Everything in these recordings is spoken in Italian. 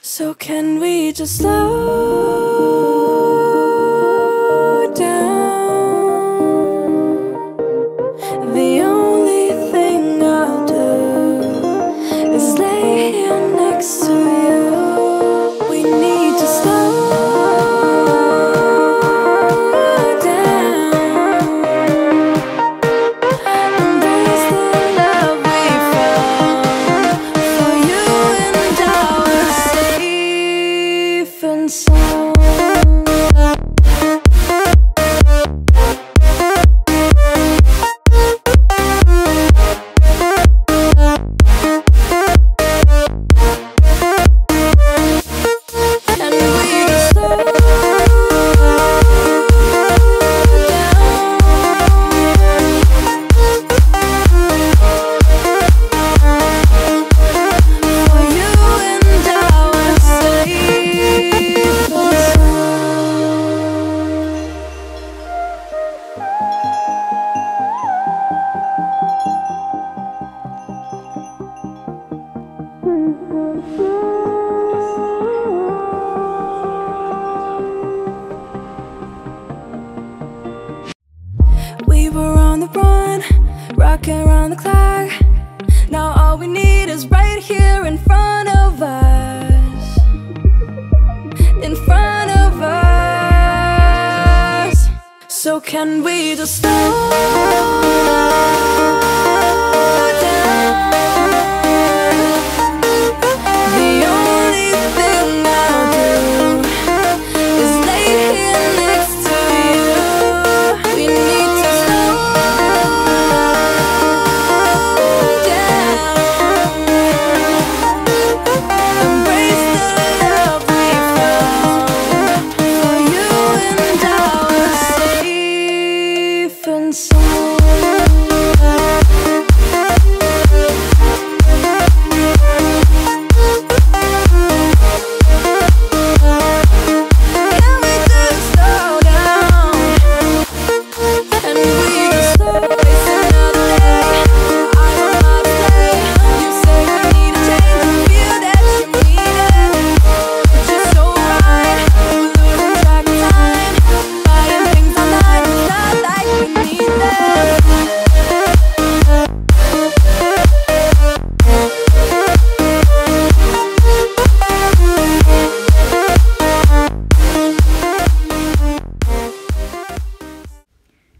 So can we just slow down? The only thing I'll do is lay here next to you. We need to slow down, embrace the love we found, for you and ours. And so we were on the run, rocking around the clock. Now all we need is right here in front of us. In front of us. So can we just stop?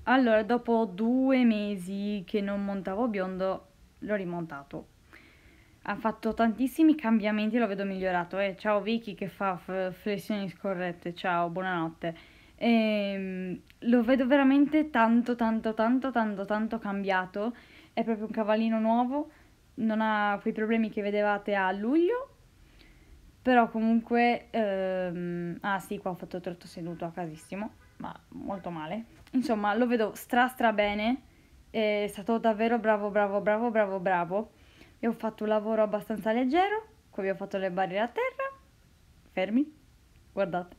Allora, dopo 2 mesi che non montavo biondo, l'ho rimontato. Ha fatto tantissimi cambiamenti, lo vedo migliorato. Ciao Vicky che fa flessioni scorrette, ciao, buonanotte. Lo vedo veramente tanto cambiato. È proprio un cavallino nuovo, non ha quei problemi che vedevate a luglio. Però comunque, ah sì, qua ho fatto torto seduto a casissimo, ma molto male. Insomma, lo vedo stra bene, è stato davvero bravo. E ho fatto un lavoro abbastanza leggero, qui vi ho fatto le barriere a terra, fermi, guardate,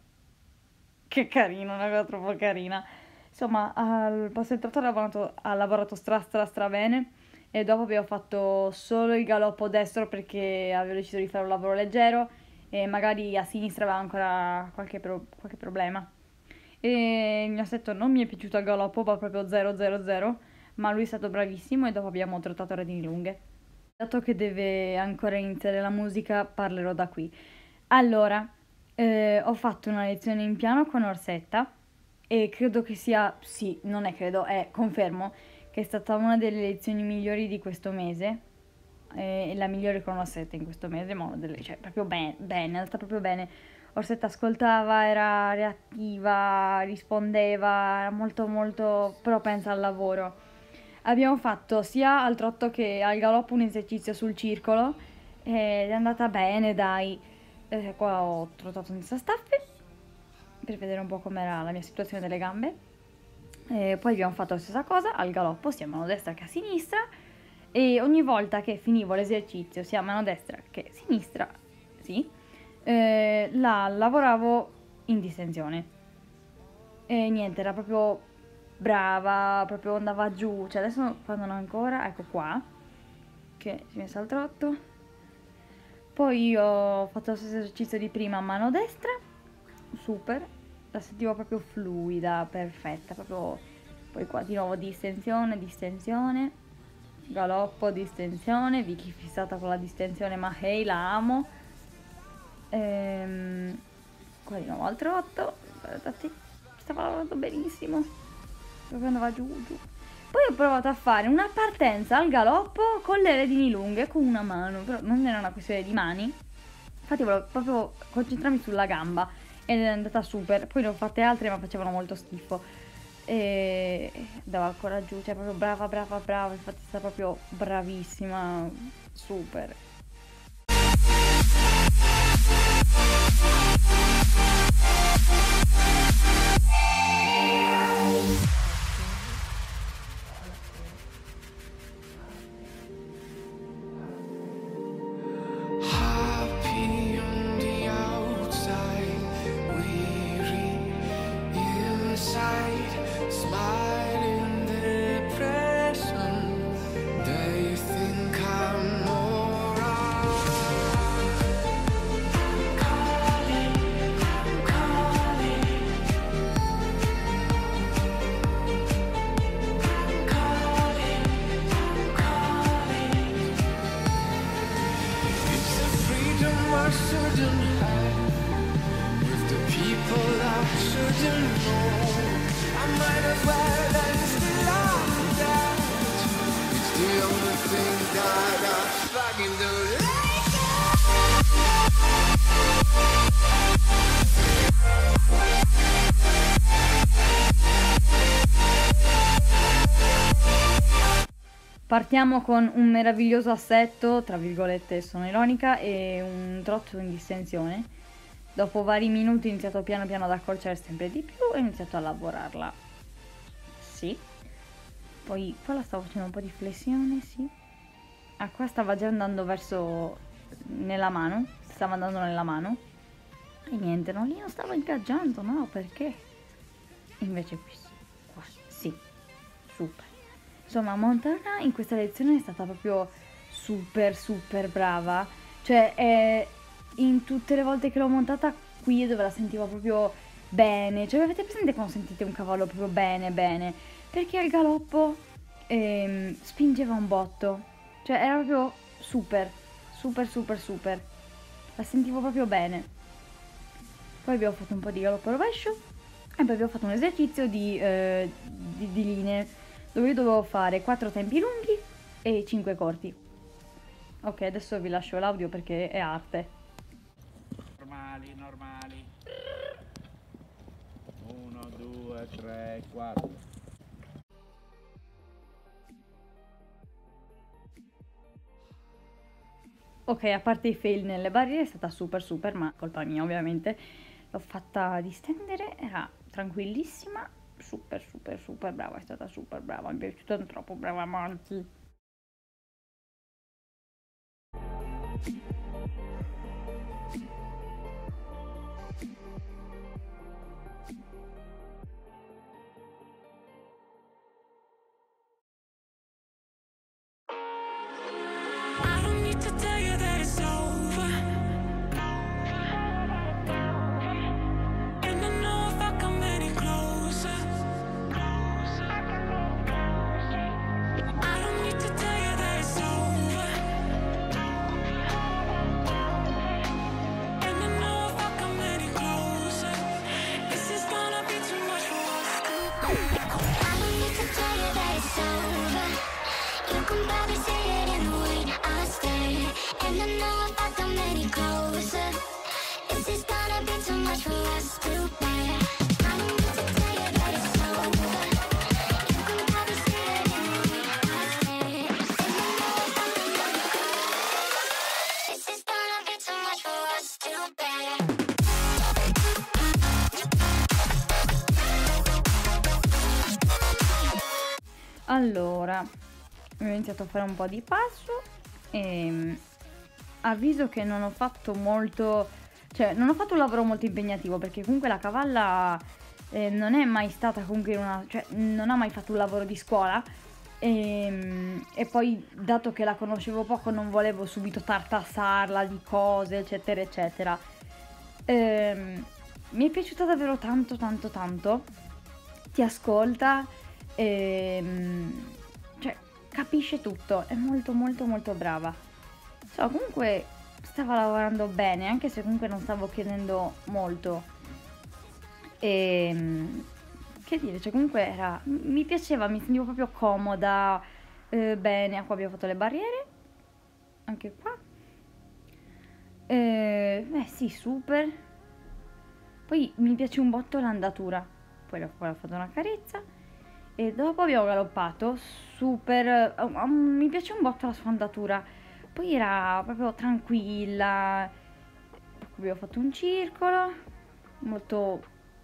che carino, una cosa troppo carina. Insomma, al passetto ha lavorato stra bene. E dopo vi ho fatto solo il galoppo destro perché avevo deciso di fare un lavoro leggero e magari a sinistra aveva ancora qualche problema. E il mio assetto non mi è piaciuto al galoppo, va proprio 000, ma lui è stato bravissimo. E dopo abbiamo trottato redini lunghe. Dato che deve ancora iniziare la musica, parlerò da qui. Allora, ho fatto una lezione in piano con Orsetta e credo che sia, sì, non è credo, è confermo, che è stata una delle lezioni migliori di questo mese, la migliore con Orsetta in questo mese, ma una delle, cioè proprio bene, è andata proprio bene. Orsetta ascoltava, era reattiva, rispondeva, era molto però pensa al lavoro. Abbiamo fatto sia al trotto che al galoppo un esercizio sul circolo ed è andata bene, dai. Qua ho trottato senza staffe per vedere un po' com'era la mia situazione delle gambe. Poi abbiamo fatto la stessa cosa al galoppo, sia a mano destra che a sinistra, e ogni volta che finivo l'esercizio sia a mano destra che a sinistra, sì, la lavoravo in distensione. E niente, era proprio brava, proprio andava giù. Cioè adesso quando non ancora, ecco qua, che ci ho messo al trotto. Poi ho fatto lo stesso esercizio di prima a mano destra, super, la sentivo proprio fluida, perfetta, proprio. Poi qua di nuovo distensione, distensione, galoppo, distensione, Vicky fissata con la distensione, ma hey, la amo. Qua di nuovo al trotto, guardate, stava lavorando benissimo, proprio andava giù giù. Poi ho provato a fare una partenza al galoppo con le redini lunghe con una mano, però non era una questione di mani, infatti volevo proprio concentrarmi sulla gamba ed è andata super. Poi ne ho fatte altre ma facevano molto schifo e andava ancora giù, cioè proprio brava brava brava, infatti sta proprio bravissima, super. Partiamo con un meraviglioso assetto, tra virgolette sono ironica, e un trotto in distensione. Dopo vari minuti ho iniziato piano piano ad accorciare sempre di più e ho iniziato a lavorarla. Sì. Poi qua la stavo facendo un po' di flessione, sì. Ah, qua stava già andando verso nella mano, stava andando nella mano. E niente, no, lì non stavo ingaggiando, no, perché? Invece qui, qua, sì, super. Insomma, Montana in questa lezione è stata proprio super super brava, cioè in tutte le volte che l'ho montata qui dove la sentivo proprio bene, cioè avete presente quando sentite un cavallo proprio bene bene? Perché al galoppo spingeva un botto, cioè era proprio super super super super, la sentivo proprio bene. Poi abbiamo fatto un po' di galoppo rovescio e poi abbiamo fatto un esercizio di linee, dove io dovevo fare 4 tempi lunghi e 5 corti. Ok, adesso vi lascio l'audio perché è arte. Normali, normali. 1, 2, 3, 4. Ok, a parte i fail nelle barriere è stata super super, ma colpa mia ovviamente. L'ho fatta distendere, era tranquillissima. Super super super brava, è stata super brava, mi è piaciuta troppo, brava Monty. Allora, ho iniziato a fare un po' di passo e avviso che non ho fatto molto, cioè non ho fatto un lavoro molto impegnativo, perché comunque la cavalla non è mai stata comunque una, cioè non ha mai fatto un lavoro di scuola, e poi dato che la conoscevo poco non volevo subito tartassarla di cose eccetera eccetera. Mi è piaciuta davvero tanto, ti ascolta, cioè capisce tutto, è molto brava. So, comunque stava lavorando bene, anche se comunque non stavo chiedendo molto. E che dire, cioè comunque era, mi piaceva, mi sentivo proprio comoda, bene. Qua abbiamo fatto le barriere, anche qua. Beh sì, super. Poi mi piace un botto l'andatura, poi ho fatto una carezza e dopo abbiamo galoppato, super. Mi piace un botto la sua andatura, poi era proprio tranquilla. Abbiamo fatto un circolo, molto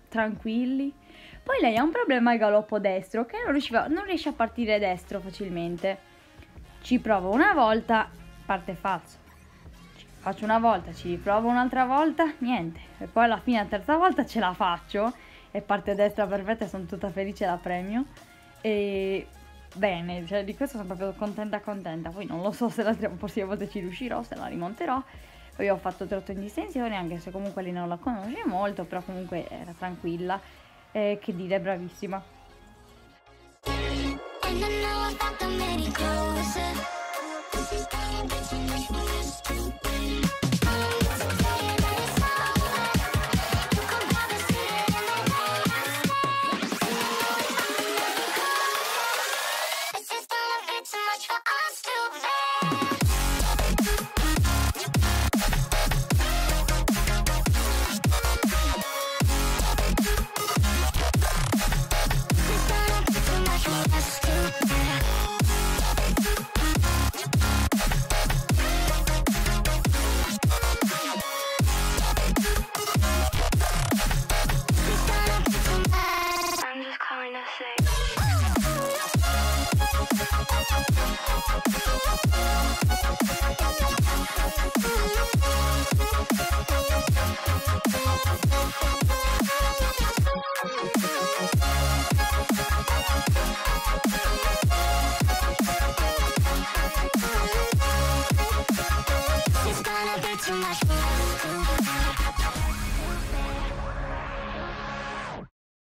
tranquilli. Poi lei ha un problema al galoppo destro, che non riesce a partire destro facilmente. Ci provo una volta, parte falso. Faccio una volta, ci riprovo un'altra volta, niente. E poi alla fine, la terza volta, ce la faccio e parte a destra perfetta e sono tutta felice, la premio. E bene, cioè di questo sono proprio contenta. Poi non lo so se la prossima volta ci riuscirò, se la rimonterò. Poi ho fatto trotto in distensione, anche se comunque lì non la conosce molto, però comunque era tranquilla. Che dire, bravissima.